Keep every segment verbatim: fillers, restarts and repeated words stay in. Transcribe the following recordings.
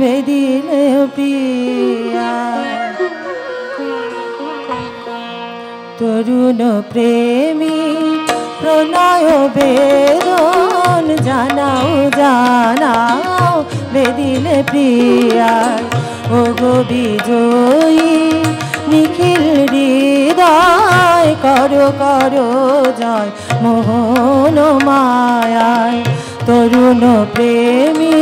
मेरी पिया तरुण प्रेमी प्रणय बेदन जानाओ जानाओ बेदिल प्रिया ओ गो विजयी निखिल हृदय करो करो जय मोहन माया तरुण प्रेमी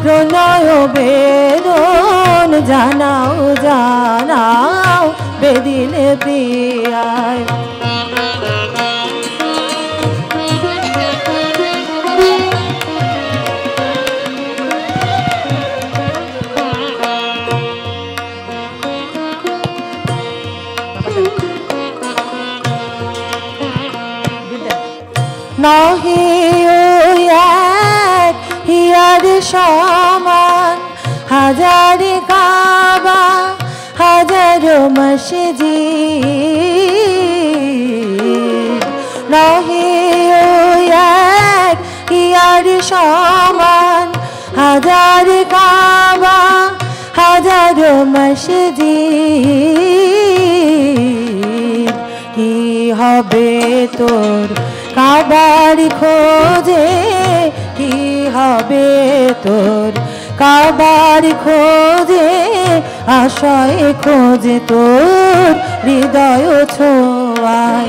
प्रणय बेदन जानाओ जानाओ बेदिल प्रिया समान हजार काबा हजारों मस्जिद नही यार समान हजार काबा हजारों मस्जिद की हबे तोर काबार खोजे की हबे तोर काबार खोजे आशाए खोजे तोर हृदय छोआय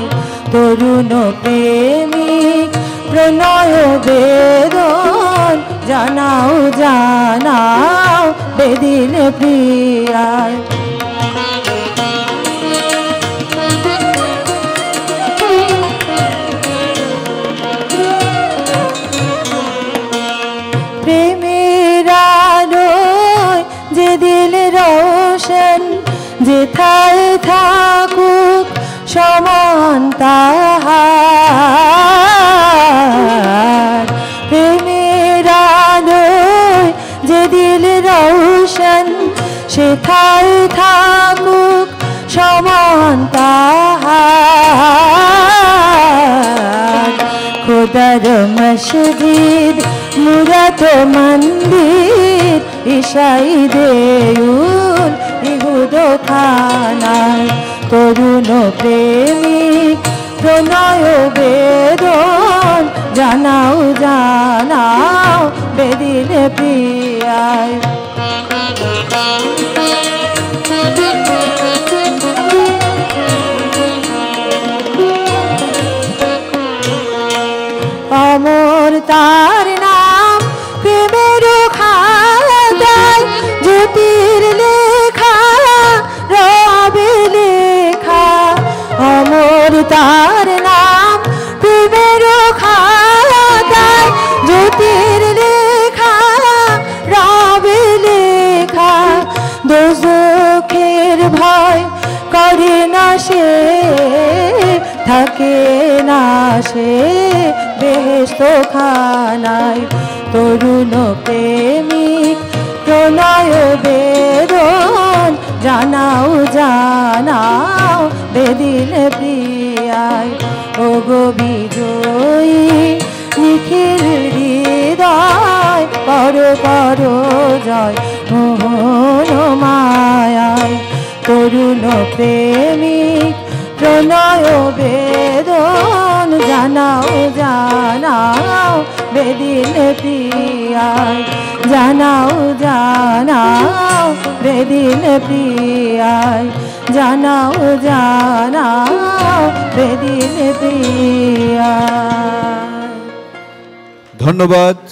तरुण प्रेमी प्रणय बेदन जानाओ जानाओ बेदिल प्रियाय थाकुक समान ताहार प्रेमेरा नय जे दिल रोशन से थाय थाकुक समान ताहार खुदार मस्जिद मुराद मंदिर ईसाई देउल खाना तरुण प्रेमी प्रणय बेदन जानाओ जानाओ बेदिल प्रिया अमर तार नाम प्रेमेर खाताय ज्योतिर तार नाम प्रेमेरो खाताय ज्योतिर लेखा रबे लेखा दोजखेर भय करे ना से थाके ना से बेहेश्त खानाय तरुण प्रेमिक प्रणय बेदन जानाओ जानाओ बेदिल प्रिया ओ गो विजयी निखिल हृदय करो करो जय मोहन माया तरुण प्रेमिक प्रणय बेदन जानाओ जानाओ बेदिल प्रिया जानाओ जानाओ बेदिल प्रिया जानाओ जानाओ बेदिल प्रिया। धन्यवाद।